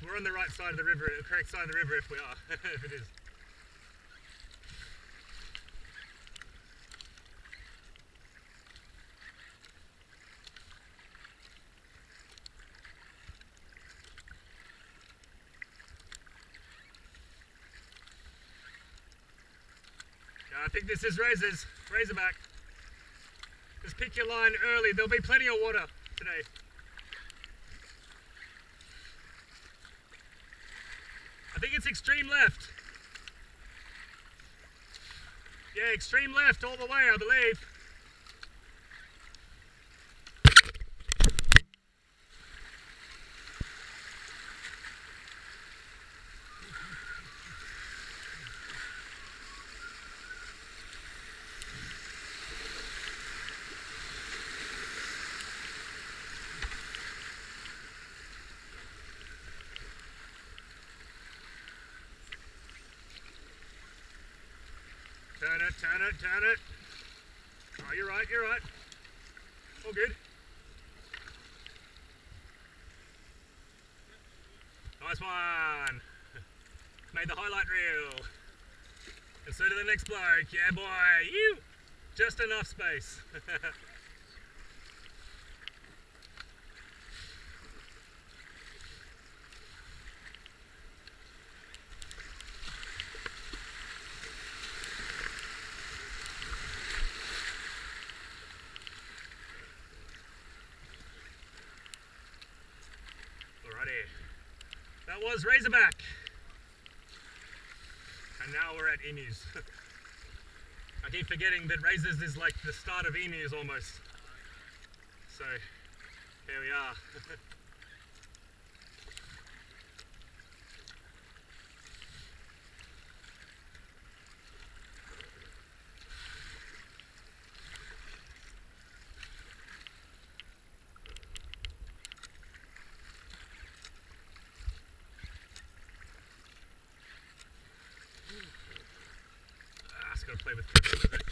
So we're on the right side of the river, the correct side of the river if we are, if it is. I think this is Razorback. Just pick your line early. There'll be plenty of water today. I think it's extreme left. Yeah, extreme left all the way, I believe. Turn it, turn it, turn it. Oh, you're right, you're right. All good. Nice one. Made the highlight reel. And so to the next bloke. Yeah, boy. You. Just enough space. That was Razorback. And now we're at Emus. I keep forgetting that Razors is like the start of Emus almost. So, here we are. Play with